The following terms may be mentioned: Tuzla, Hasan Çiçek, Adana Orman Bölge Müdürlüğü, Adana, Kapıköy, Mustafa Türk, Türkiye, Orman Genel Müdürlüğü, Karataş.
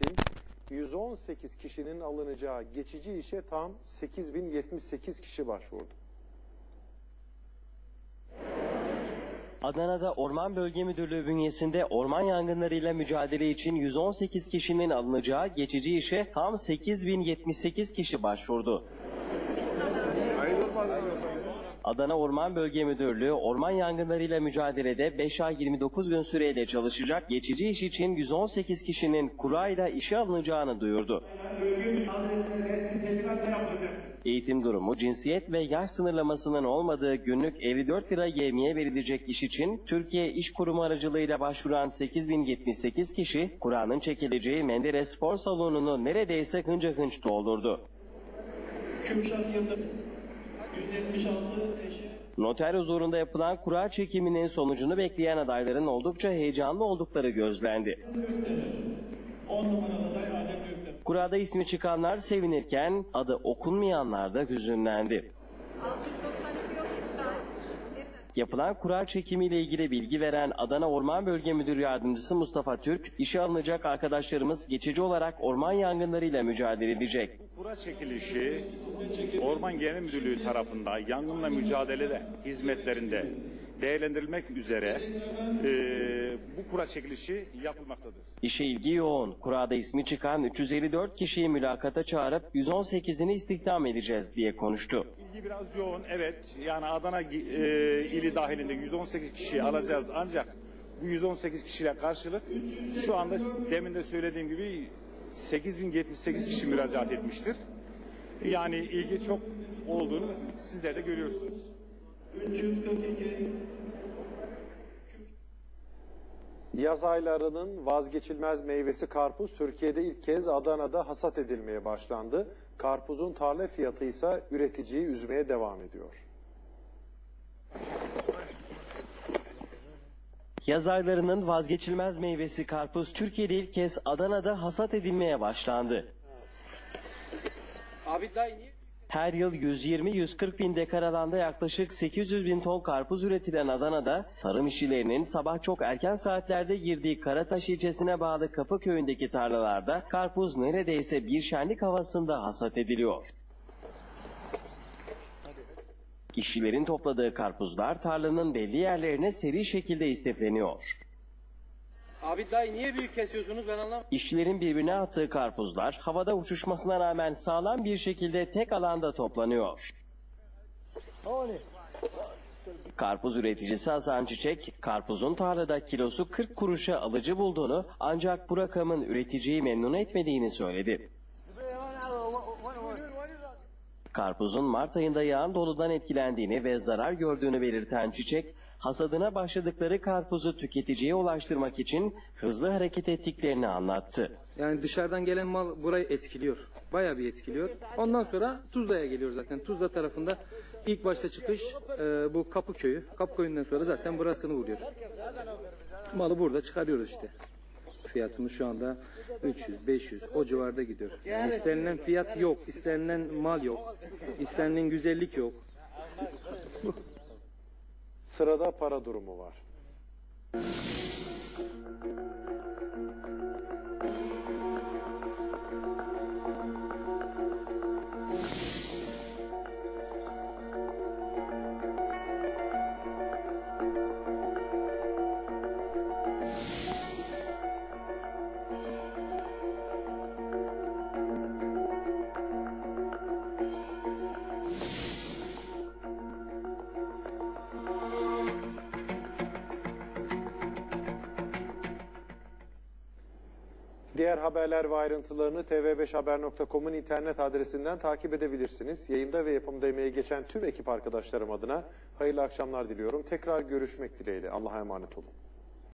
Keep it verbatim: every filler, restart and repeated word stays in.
için yüz on sekiz kişinin alınacağı geçici işe tam sekiz bin yetmiş sekiz kişi başvurdu. Adana'da Orman Bölge Müdürlüğü bünyesinde orman yangınlarıyla mücadele için yüz on sekiz kişinin alınacağı geçici işe tam sekiz bin yetmiş sekiz kişi başvurdu. Adana Orman Bölge Müdürlüğü orman yangınlarıyla mücadelede beş ay yirmi dokuz gün süreyle çalışacak, geçici iş için yüz on sekiz kişinin kurayla işe alınacağını duyurdu. Eğitim durumu, cinsiyet ve yaş sınırlamasının olmadığı günlük elli dört lira yevmiye verilecek iş için Türkiye İş Kurumu aracılığıyla başvuran sekiz bin yetmiş sekiz kişi, kuranın çekileceği Menderes Spor Salonu'nu neredeyse hınca hınç doldurdu. Noter huzurunda yapılan kura çekiminin sonucunu bekleyen adayların oldukça heyecanlı oldukları gözlendi. Kurada ismi çıkanlar sevinirken adı okunmayanlar da hüzünlendi. Yapılan kura çekimiyle ilgili bilgi veren Adana Orman Bölge Müdür Yardımcısı Mustafa Türk, işe alınacak arkadaşlarımız geçici olarak orman yangınlarıyla mücadele edecek. Bu kura çekilişi Orman Genel Müdürlüğü tarafından yangınla mücadelede hizmetlerinde değerlendirilmek üzere e, bu kura çekilişi yapılmaktadır. İşe ilgi yoğun. Kurada ismi çıkan üç yüz elli dört kişiyi mülakata çağırıp yüz on sekizini istihdam edeceğiz diye konuştu. İlgi biraz yoğun, evet. Yani Adana e, ili dahilinde yüz on sekiz kişiyi alacağız, ancak bu yüz on sekiz kişiyle karşılık şu anda demin de söylediğim gibi sekiz bin yetmiş sekiz kişi müracaat etmiştir. Yani ilgi çok olduğunu sizler de görüyorsunuz. Yaz aylarının vazgeçilmez meyvesi karpuz Türkiye'de ilk kez Adana'da hasat edilmeye başlandı. Karpuzun tarla fiyatı ise üreticiyi üzmeye devam ediyor. Yaz aylarının vazgeçilmez meyvesi karpuz Türkiye'de ilk kez Adana'da hasat edilmeye başlandı. Abi daha iyi. Her yıl yüz yirmi yüz kırk bin dekar alanda yaklaşık sekiz yüz bin ton karpuz üretilen Adana'da tarım işçilerinin sabah çok erken saatlerde girdiği Karataş ilçesine bağlı Kapıköy'ündeki tarlalarda karpuz neredeyse bir şenlik havasında hasat ediliyor. İşçilerin topladığı karpuzlar tarlanın belli yerlerine seri şekilde istifleniyor. Abi dayı niye büyük kesiyorsunuz, ben anlamadım. İşçilerin birbirine attığı karpuzlar havada uçuşmasına rağmen sağlam bir şekilde tek alanda toplanıyor. Karpuz üreticisi Hasan Çiçek, karpuzun tarlada kilosu kırk kuruşa alıcı bulduğunu, ancak bu rakamın üreticiyi memnun etmediğini söyledi. Karpuzun Mart ayında yağan doludan etkilendiğini ve zarar gördüğünü belirten Çiçek, hasadına başladıkları karpuzu tüketiciye ulaştırmak için hızlı hareket ettiklerini anlattı. Yani dışarıdan gelen mal burayı etkiliyor. Bayağı bir etkiliyor. Ondan sonra Tuzla'ya geliyor zaten. Tuzla tarafında ilk başta çıkış e, bu Kapıköy'ü. Kapıköy'ünden sonra zaten burasını vuruyor. Malı burada çıkarıyoruz işte. Fiyatımız şu anda üç yüz beş yüz o civarda gidiyor. Yani istenilen fiyat yok, istenilen mal yok, istenilen güzellik yok. Sırada para durumu var. Diğer haberler ve ayrıntılarını tv beş haber nokta com'un internet adresinden takip edebilirsiniz. Yayında ve yapımda emeği geçen tüm ekip arkadaşlarım adına hayırlı akşamlar diliyorum. Tekrar görüşmek dileğiyle. Allah'a emanet olun.